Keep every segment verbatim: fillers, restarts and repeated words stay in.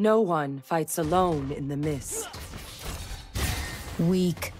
No one fights alone in the mist. Weak.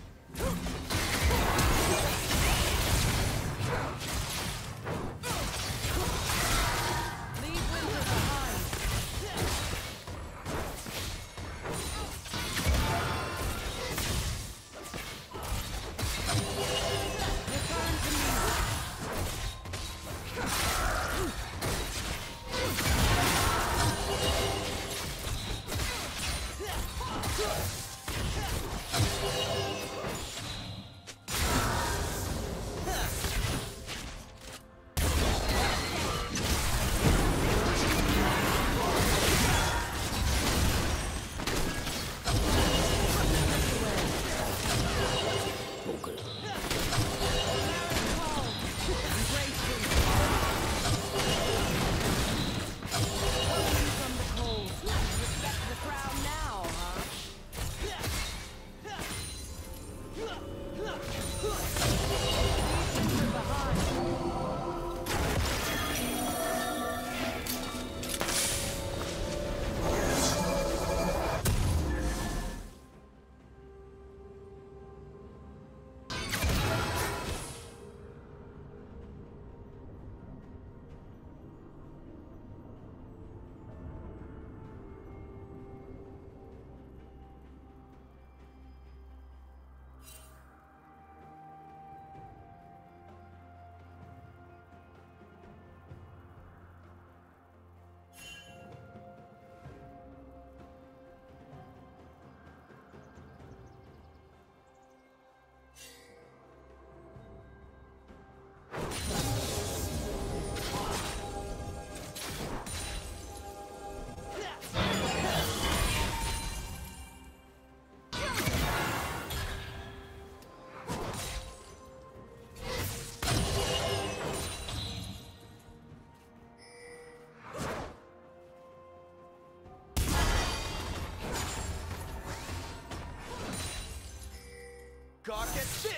Dark as shit!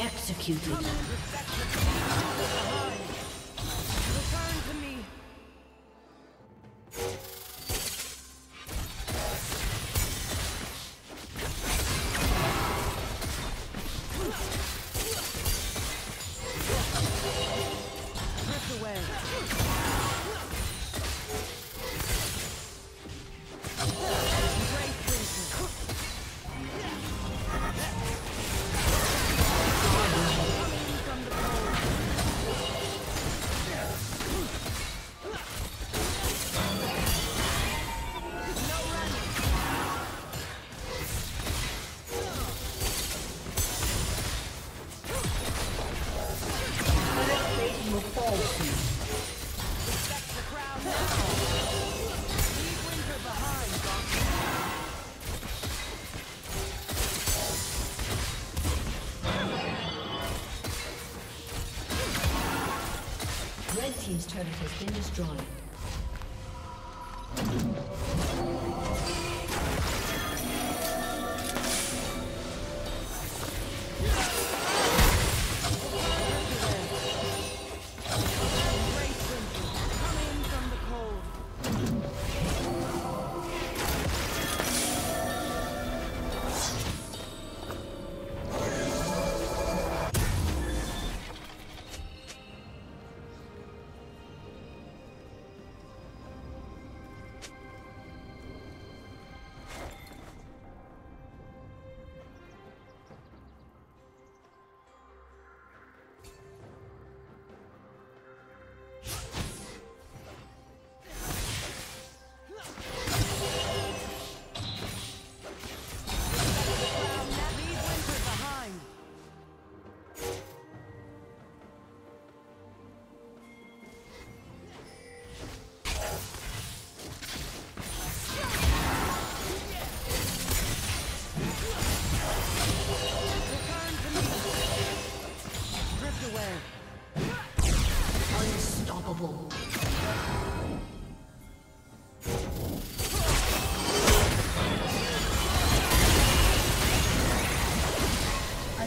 Executed. His turret has been destroyed. Unstoppable. A